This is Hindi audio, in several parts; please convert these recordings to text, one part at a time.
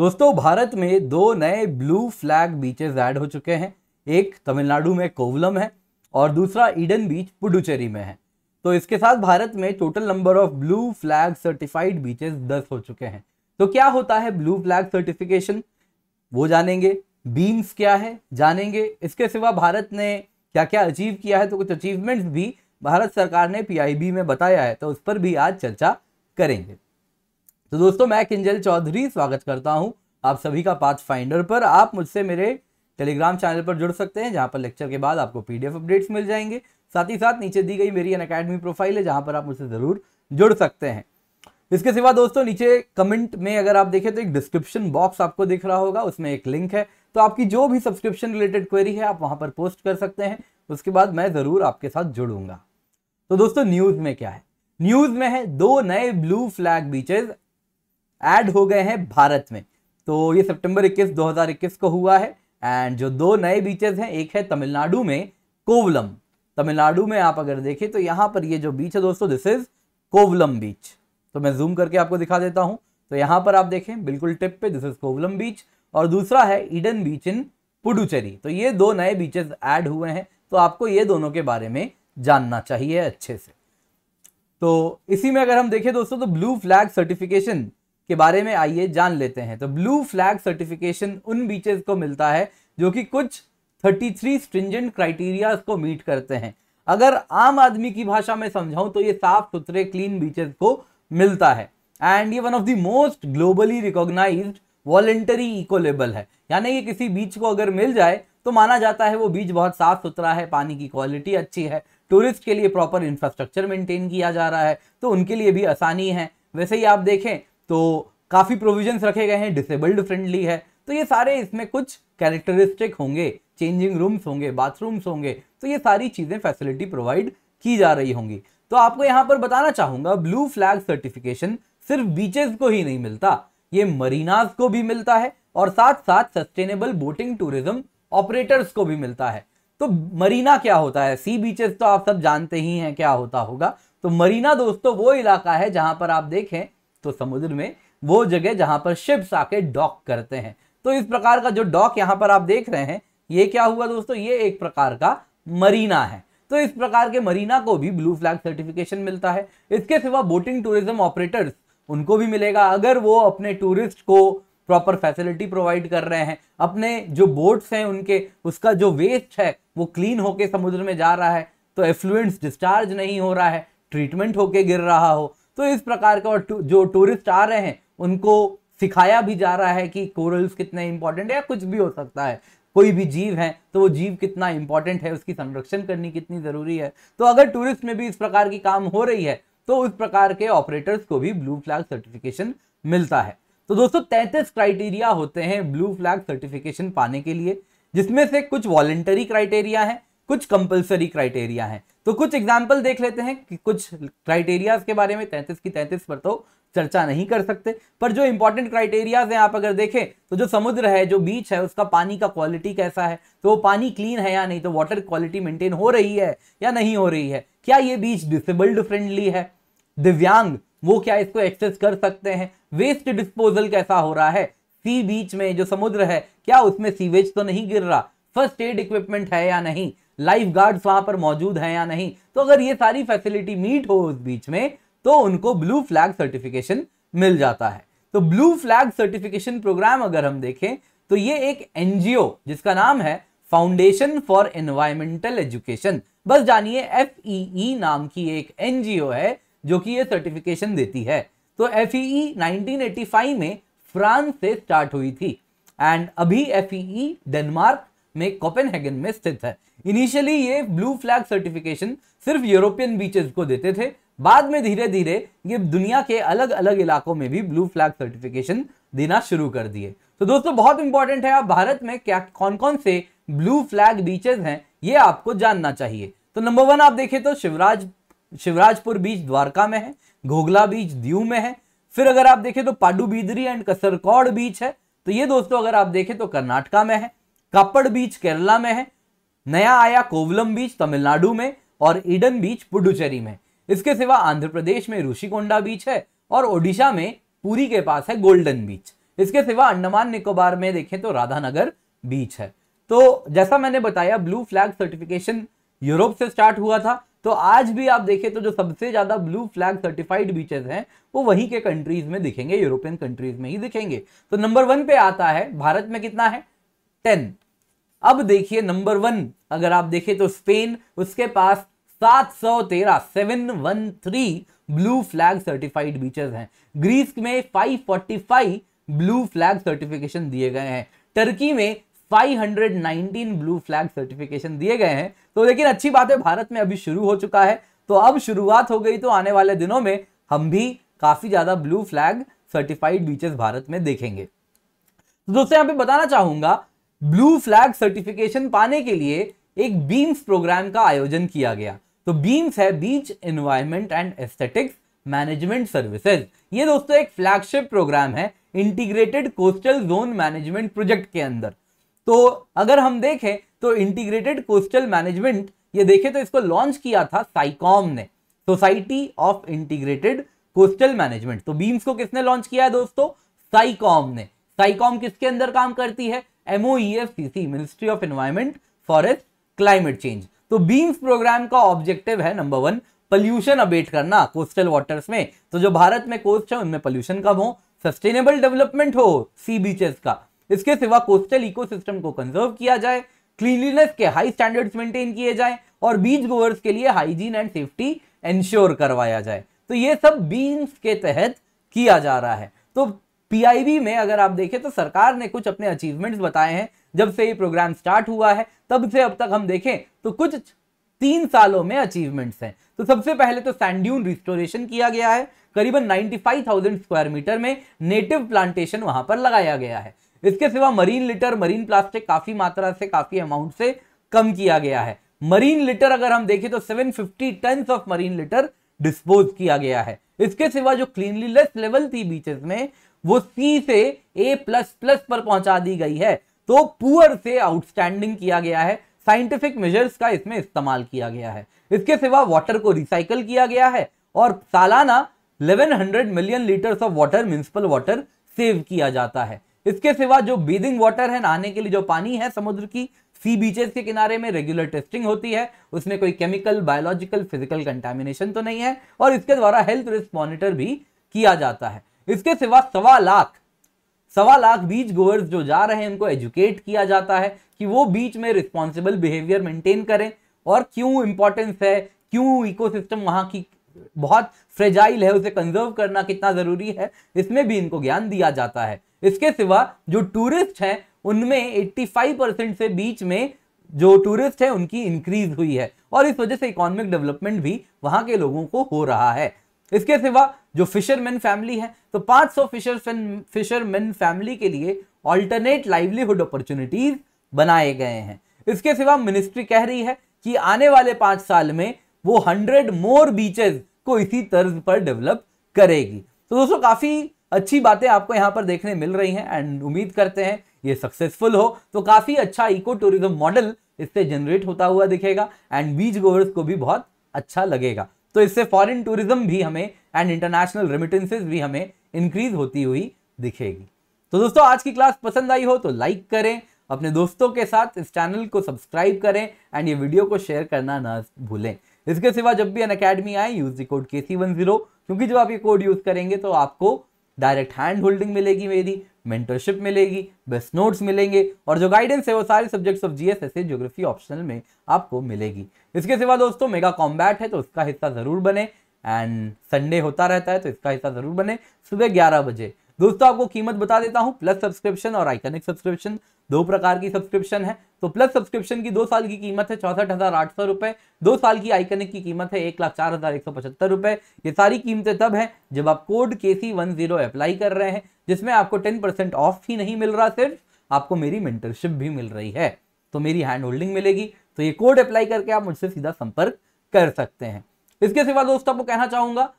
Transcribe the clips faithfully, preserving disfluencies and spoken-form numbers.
दोस्तों भारत में दो नए ब्लू फ्लैग बीचेस ऐड हो चुके हैं। एक तमिलनाडु में कोवलम है और दूसरा ईडन बीच पुडुचेरी में है। तो इसके साथ भारत में total number of blue flag certified beaches दस हो चुके हैं। तो क्या होता है ब्लू फ्लैग सर्टिफिकेशन, वो जानेंगे। बीम्स क्या है जानेंगे। इसके सिवा भारत ने क्या क्या अचीव किया है, तो कुछ अचीवमेंट्स भी भारत सरकार ने पीआईबी में बताया है, तो उस पर भी आज चर्चा करेंगे। तो दोस्तों मैं किंजल चौधरी स्वागत करता हूं आप सभी का पाथफाइंडर पर। आप मुझसे मेरे टेलीग्राम चैनल पर जुड़ सकते हैं, जहां पर लेक्चर के बाद आपको पीडीएफ अपडेट्स मिल जाएंगे। साथ ही साथ नीचे दी गई मेरी अनअकैडमी प्रोफाइल है, जहां पर आप मुझसे जरूर जुड़ सकते हैं। इसके सिवा दोस्तों नीचे कमेंट में अगर आप देखें तो एक डिस्क्रिप्शन बॉक्स आपको दिख रहा होगा, उसमें एक लिंक है, तो आपकी जो भी सब्सक्रिप्शन रिलेटेड क्वेरी है आप वहां पर पोस्ट कर सकते हैं। उसके बाद मैं जरूर आपके साथ जुड़ूंगा। तो दोस्तों न्यूज में क्या है, न्यूज में है दो नए ब्लू फ्लैग बीचेस ऐड हो गए हैं भारत में। तो ये सितंबर इक्कीस दो हज़ार इक्कीस को हुआ है। एंड जो दो नए बीचेस हैं, एक है तमिलनाडु में कोवलम। तमिलनाडु में आप अगर देखें तो यहाँ पर ये जो बीच है दोस्तों, दिस इज कोवलम बीच। तो मैं जूम करके आपको दिखा देता हूँ। तो यहाँ पर आप देखें बिल्कुल टिप पे, दिस इज कोवलम बीच। और दूसरा है ईडन बीच इन पुडुचेरी। तो ये दो नए बीचेस ऐड हुए हैं, तो आपको ये दोनों के बारे में जानना चाहिए अच्छे से। तो इसी में अगर हम देखें दोस्तों तो ब्लू फ्लैग सर्टिफिकेशन के बारे में आइए जान लेते हैं। तो ब्लू फ्लैग सर्टिफिकेशन उन बीचेस को मिलता है जो कि कुछ तैंतीस स्ट्रिंजेंट क्राइटेरिया को मीट करते हैं। अगर आम आदमी की भाषा में समझाऊं तो ये साफ सुथरे क्लीन बीचेस को मिलता है। एंड ये one of the most globally recognised voluntary eco label है, यानी कि किसी बीच को अगर मिल जाए तो माना जाता है वो बीच बहुत साफ सुथरा है, पानी की क्वालिटी अच्छी है, टूरिस्ट के लिए प्रॉपर इंफ्रास्ट्रक्चर मेंटेन किया जा रहा है, तो उनके लिए भी आसानी है। वैसे ही आप देखें तो काफ़ी प्रोविजंस रखे गए हैं, डिसेबल्ड फ्रेंडली है। तो ये सारे इसमें कुछ कैरेक्टरिस्टिक होंगे, चेंजिंग रूम्स होंगे, बाथरूम्स होंगे, तो ये सारी चीज़ें फैसिलिटी प्रोवाइड की जा रही होंगी। तो आपको यहाँ पर बताना चाहूँगा, ब्लू फ्लैग सर्टिफिकेशन सिर्फ बीचेस को ही नहीं मिलता, ये मरीनाज को भी मिलता है और साथ साथ सस्टेनेबल बोटिंग टूरिज्म ऑपरेटर्स को भी मिलता है। तो मरीना क्या होता है, सी बीचेस तो आप सब जानते ही हैं क्या होता होगा। तो मरीना दोस्तों वो इलाका है जहाँ पर आप देखें तो समुद्र में वो जगह जहां पर शिप्स आके डॉक करते हैं। तो इस प्रकार का जो डॉक यहां पर आप देख रहे हैं, ये क्या हुआ दोस्तों, ये एक प्रकार का मरीना है। तो इस प्रकार के मरीना को भी ब्लू फ्लैग सर्टिफिकेशन मिलता है। इसके सिवा बोटिंग टूरिज्म ऑपरेटर्स, उनको भी मिलेगा अगर वो अपने टूरिस्ट को प्रॉपर फैसिलिटी प्रोवाइड कर रहे हैं, अपने जो बोट्स हैं उनके उसका जो वेस्ट है वो क्लीन होके समुद्र में जा रहा है, तो एफ्लुएंट्स डिस्चार्ज नहीं हो रहा है, ट्रीटमेंट होके गिर रहा हो। तो इस प्रकार का टू, जो टूरिस्ट आ रहे हैं उनको सिखाया भी जा रहा है कि कोरल्स कितने इंपॉर्टेंट है, या कुछ भी हो सकता है, कोई भी जीव है तो वो जीव कितना इंपॉर्टेंट है, उसकी संरक्षण करनी कितनी ज़रूरी है। तो अगर टूरिस्ट में भी इस प्रकार की काम हो रही है तो उस प्रकार के ऑपरेटर्स को भी ब्लू फ्लैग सर्टिफिकेशन मिलता है। तो दोस्तों तैंतीस क्राइटेरिया होते हैं ब्लू फ्लैग सर्टिफिकेशन पाने के लिए, जिसमें से कुछ वॉलंटरी क्राइटेरिया हैं, कुछ कंपलसरी क्राइटेरिया हैं। तो कुछ एग्जाम्पल देख लेते हैं कि कुछ क्राइटेरियाज के बारे में, तैंतीस की तैंतीस पर तो चर्चा नहीं कर सकते, पर जो इंपॉर्टेंट क्राइटेरियाज हैं आप अगर देखें तो जो समुद्र है, जो बीच है, उसका पानी का क्वालिटी कैसा है, तो वो पानी क्लीन है या नहीं, तो वाटर क्वालिटी मेंटेन हो रही है या नहीं हो रही है, क्या ये बीच डिसेबल्ड फ्रेंडली है, दिव्यांग वो क्या इसको एक्सेस कर सकते हैं, वेस्ट डिस्पोजल कैसा हो रहा है, सी बीच में जो समुद्र है क्या उसमें सीवेज तो नहीं गिर रहा, फर्स्ट एड इक्विपमेंट है या नहीं, लाइफ गार्ड्स वहां पर मौजूद हैं या नहीं। तो अगर ये सारी फैसिलिटी मीट हो उस बीच में तो उनको ब्लू फ्लैग सर्टिफिकेशन मिल जाता है। तो ब्लू फ्लैग सर्टिफिकेशन प्रोग्राम अगर हम देखें तो ये एक एनजीओ जिसका नाम है फाउंडेशन फॉर एनवायरमेंटल एजुकेशन, बस जानिए एफ ई ई नाम की एक एनजीओ है जो कि ये सर्टिफिकेशन देती है। तो F E E nineteen eighty five में फ्रांस से स्टार्ट हुई थी एंड अभी एफ ई ई डेनमार्क में कोपेनहेगन में स्थित है। इनिशियली ये ब्लू फ्लैग सर्टिफिकेशन सिर्फ यूरोपियन बीचेस को देते थे, बाद में धीरे धीरे ये दुनिया के अलग अलग इलाकों में भी ब्लू फ्लैग सर्टिफिकेशन देना शुरू कर दिए। तो दोस्तों बहुत इंपॉर्टेंट है, आप भारत में क्या कौन कौन से ब्लू फ्लैग बीचेस हैं ये आपको जानना चाहिए। तो नंबर वन आप देखें तो शिवराज शिवराजपुर बीच द्वारका में है, घोघला बीच दीव में है। फिर अगर आप देखें तो पाडुबिदरी एंड कसरकौड़ बीच है, तो ये दोस्तों अगर आप देखें तो कर्नाटका में है। कप्पड़ बीच केरला में है। नया आया कोवलम बीच तमिलनाडु में और ईडन बीच पुडुचेरी में। इसके सिवा आंध्र प्रदेश में ऋषिकोंडा बीच है और ओडिशा में पुरी के पास है गोल्डन बीच। इसके सिवा अंडमान निकोबार में देखें तो राधानगर बीच है। तो जैसा मैंने बताया ब्लू फ्लैग सर्टिफिकेशन यूरोप से स्टार्ट हुआ था, तो आज भी आप देखें तो जो सबसे ज्यादा ब्लू फ्लैग सर्टिफाइड बीचेस हैं वो वहीं के कंट्रीज में दिखेंगे, यूरोपियन कंट्रीज में ही दिखेंगे। तो नंबर वन पे आता है, भारत में कितना है? टेन। अब देखिए नंबर वन अगर आप देखें तो स्पेन, उसके पास सात सौ तेरह seven one three blue flag certified beaches हैं। ग्रीस में five forty five blue flag certification दिए गए हैं। टर्की में five hundred nineteen blue flag certification दिए गए हैं। तो लेकिन अच्छी बात है, भारत में अभी शुरू हो चुका है, तो अब शुरुआत हो गई तो आने वाले दिनों में हम भी काफी ज्यादा blue flag certified beaches Bharat में देखेंगे। तो दोस्तों यहाँ पे बताना चाहूंगा, ब्लू फ्लैग सर्टिफिकेशन पाने के लिए एक बीम्स प्रोग्राम का आयोजन किया गया। तो बीम्स है beach environment and aesthetics management services. ये दोस्तों एक फ्लैगशिप प्रोग्राम है integrated coastal zone management project के अंदर। तो अगर हम देखें तो इंटीग्रेटेड कोस्टल मैनेजमेंट, ये देखें तो इसको लॉन्च किया था साइकॉम ने, society of integrated coastal management. तो बीम्स को किसने लॉन्च किया है दोस्तों? साइकॉम ने। साइकॉम किसके अंदर काम करती है? MOEFCC, ministry of environment, forest, climate change. तो बीम्स प्रोग्राम का ऑब्जेक्टिव है नंबर वन, पॉल्यूशन अबेट करना कोस्टल वाटर्स में। तो जो भारत में कोस्ट है उनमें पॉल्यूशन कम हो, सस्टेनेबल डेवलपमेंट हो सी बीचेस का, इसके सिवा कोस्टल इकोसिस्टम को कंजर्व किया जाए, क्लीनलीनेस के हाई स्टैंडर्ड्स मेंटेन किए जाए और बीच गोवर्स के लिए हाइजीन एंड सेफ्टी एंश्योर करवाया जाए। तो ये सब बीम्स के तहत किया जा रहा है। तो पीआईबी में अगर आप देखें तो सरकार ने कुछ अपने अचीवमेंट्स बताए हैं जब से ये प्रोग्राम स्टार्ट हुआ है, तब से अब तक हम देखें तो कुछ तीन सालों में अचीवमेंट्स हैं। तो सबसे पहले तो सैंड ड्यून रिस्टोरेशन किया गया है, करीबन पचानवे हज़ार स्क्वायर मीटर में नेटिव प्लांटेशन वहां पर लगाया गया है। इसके सिवा मरीन लिटर, मरीन प्लास्टिक काफी मात्रा से, काफी अमाउंट से कम किया गया है। मरीन लिटर अगर हम देखें तो सात सौ पचास tons of marine litter dispose किया गया है। इसके सिवा जो क्लीनलीनेस लेवल थी बीचेस में वो सी से ए प्लस प्लस पर पहुंचा दी गई है। तो पुअर से आउटस्टैंडिंग किया गया है, साइंटिफिक मेजर्स का इसमें इस्तेमाल किया गया है। इसके सिवा वाटर को रिसाइकल किया गया है और सालाना ग्यारह सौ million litres of water, municipal water save किया जाता है। इसके सिवा जो बेदिंग वाटर है, नहाने के लिए जो पानी है समुद्र की, सी बीचेस के किनारे में रेगुलर टेस्टिंग होती है, उसमें कोई केमिकल, बायोलॉजिकल, फिजिकल कंटामिनेशन तो नहीं है और इसके द्वारा हेल्थ रिस्क मॉनिटर भी किया जाता है। इसके सिवा सवा लाख सवा लाख बीच गोअर्स जो जा रहे हैं उनको एजुकेट किया जाता है कि वो बीच में रिस्पॉन्सिबल बिहेवियर मेंटेन करें और क्यों इंपॉर्टेंस है, क्यों इकोसिस्टम वहाँ की बहुत फ्रेजाइल है, उसे कंजर्व करना कितना जरूरी है, इसमें भी इनको ज्ञान दिया जाता है। इसके सिवा जो टूरिस्ट हैं उनमें पचासी परसेंट से बीच में जो टूरिस्ट है उनकी इंक्रीज हुई है और इस वजह से इकोनॉमिक डेवलपमेंट भी वहां के लोगों को हो रहा है। इसके सिवा जो फिशरमैन फैमिली है तो पाँच सौ फिशरमैन फिशरमैन फैमिली के लिए ऑल्टरनेट लाइवलीहुड अपॉर्चुनिटीज बनाए गए हैं। इसके सिवा मिनिस्ट्री कह रही है कि आने वाले पाँच साल में वो हंड्रेड मोर बीचेस को इसी तर्ज पर डेवलप करेगी। तो दोस्तों काफ़ी अच्छी बातें आपको यहाँ पर देखने मिल रही हैं एंड उम्मीद करते हैं ये सक्सेसफुल हो। तो काफ़ी अच्छा इको टूरिज्म मॉडल इससे जनरेट होता हुआ दिखेगा एंड बीच गोवर्स को भी बहुत अच्छा लगेगा। तो इससे फॉरेन टूरिज्म भी हमें एंड इंटरनेशनल रेमिटेंसेस भी हमें इंक्रीज होती हुई दिखेगी। तो दोस्तों आज की क्लास पसंद आई हो तो लाइक करें, अपने दोस्तों के साथ इस चैनल को सब्सक्राइब करें एंड ये वीडियो को शेयर करना ना भूलें। इसके सिवा जब भी UnAcademy आए यूज द कोड के सी वन जीरो, क्योंकि जब आप ये कोड यूज करेंगे तो आपको डायरेक्ट हैंड होल्डिंग मिलेगी मेरी, मेंटरशिप मिलेगी, बेस्ट नोट्स मिलेंगे और जो गाइडेंस है वो सारे सब्जेक्ट्स ऑफ जीएसएस से ज्योग्राफी ऑप्शनल में आपको मिलेगी। इसके सिवा दोस्तों मेगा कॉम्बैट है तो उसका हिस्सा ज़रूर बने एंड संडे होता रहता है तो इसका हिस्सा ज़रूर बने सुबह ग्यारह बजे। दोस्तों आपको कीमत बता देता हूँ, प्लस सब्सक्रिप्शन और आइकनिक सब्सक्रिप्शन, दो प्रकार की सब्सक्रिप्शन है। तो प्लस सब्सक्रिप्शन की दो साल की कीमत है चौसठ हज़ार आठ सौ रुपये, दो साल की आइकनिक की कीमत है एक लाख चार हज़ार एक सौ पचहत्तर रुपये। ये सारी कीमतें तब हैं जब आप कोड के सी वन जीरो अप्लाई कर रहे हैं, जिसमें आपको टेन परसेंट ऑफ ही नहीं मिल रहा, सिर्फ आपको मेरी मेंटरशिप भी मिल रही है, तो मेरी हैंड होल्डिंग मिलेगी। तो ये कोड अप्लाई करके आप मुझसे सीधा संपर्क कर सकते हैं। इसके सिवा दोस्तों आपको कहना चाहूँगा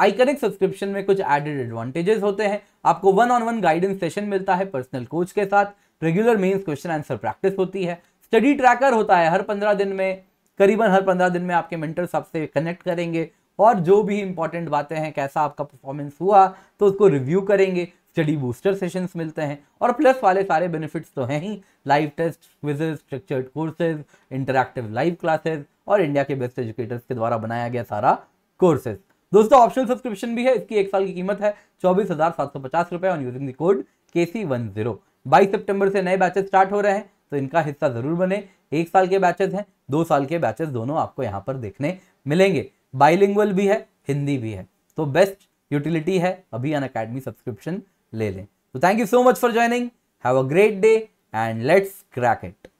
आइकनिक सब्सक्रिप्शन में कुछ एडेड एडवांटेजेस होते हैं। आपको one on one guidance session मिलता है पर्सनल कोच के साथ, regular mains question answer practice होती है, स्टडी ट्रैकर होता है हर पंद्रह दिन में, करीबन हर पंद्रह दिन में आपके मेंटर्स आपसे कनेक्ट करेंगे और जो भी इंपॉर्टेंट बातें हैं, कैसा आपका परफॉर्मेंस हुआ तो उसको रिव्यू करेंगे, स्टडी बूस्टर सेशंस मिलते हैं, और प्लस वाले सारे बेनिफिट्स तो हैं ही, live test, quizzes, structured courses, interactive live classes और इंडिया के बेस्ट एजुकेटर्स के द्वारा बनाया गया सारा कोर्सेज। दोस्तों ऑप्शन सब्सक्रिप्शन भी है, इसकी एक साल की कीमत है चौबीस हजार सात सौ पचास रुपए और यूजिंग द कोड के सी वन जीरो। बाईस सितंबर से नए बैचेस स्टार्ट हो रहे हैं, तो इनका हिस्सा जरूर बने। एक साल के बैचेस हैं, दो साल के बैचेस, दोनों आपको यहाँ पर देखने मिलेंगे। बाइलिंगुअल भी है, हिंदी भी है, तो बेस्ट यूटिलिटी है। अभी अनअकैडमी सब्सक्रिप्शन ले लें। तो thank you so much for joining, Have a great day and let's crack it.